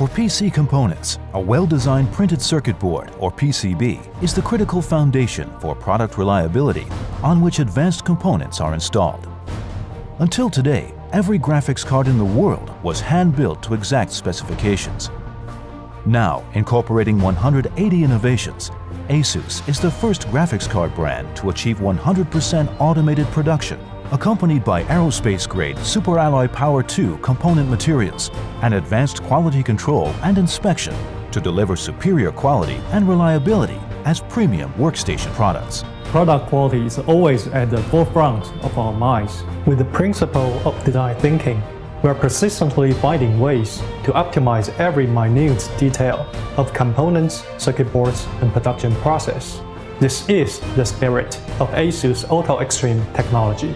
For PC components, a well-designed printed circuit board, or PCB, is the critical foundation for product reliability on which advanced components are installed. Until today, every graphics card in the world was hand-built to exact specifications. Now, incorporating 180 innovations, ASUS is the first graphics card brand to achieve 100% automated production, accompanied by aerospace-grade Super Alloy Power II component materials and advanced quality control and inspection to deliver superior quality and reliability as premium workstation products. Product quality is always at the forefront of our minds. With the principle of design thinking, we are persistently finding ways to optimize every minute detail of components, circuit boards, and production process. This is the spirit of ASUS Auto Extreme technology.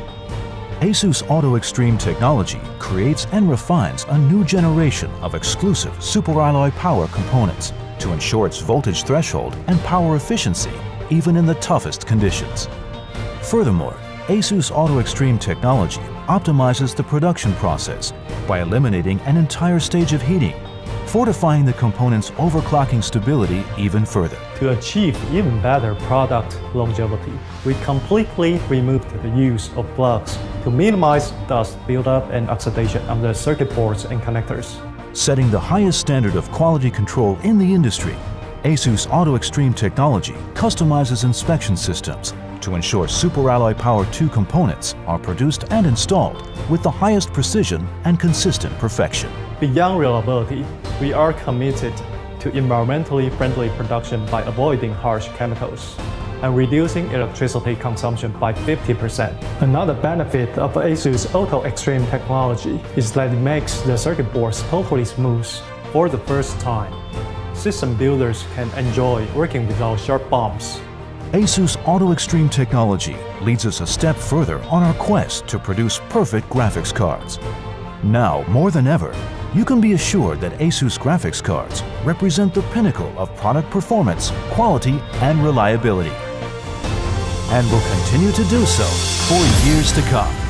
ASUS Auto Extreme technology creates and refines a new generation of exclusive superalloy power components to ensure its voltage threshold and power efficiency even in the toughest conditions. Furthermore, ASUS Auto Extreme technology optimizes the production process by eliminating an entire stage of heating, fortifying the component's overclocking stability even further. To achieve even better product longevity, we completely removed the use of plugs to minimize dust buildup and oxidation on the circuit boards and connectors. Setting the highest standard of quality control in the industry, ASUS Auto Extreme technology customizes inspection systems to ensure Super Alloy Power II components are produced and installed with the highest precision and consistent perfection. Beyond reliability, we are committed to environmentally friendly production by avoiding harsh chemicals and reducing electricity consumption by 50%. Another benefit of ASUS Auto Extreme technology is that it makes the circuit boards totally smooth for the first time. System builders can enjoy working without sharp bumps. ASUS Auto Extreme technology leads us a step further on our quest to produce perfect graphics cards. Now, more than ever, you can be assured that ASUS graphics cards represent the pinnacle of product performance, quality, and reliability, and will continue to do so for years to come.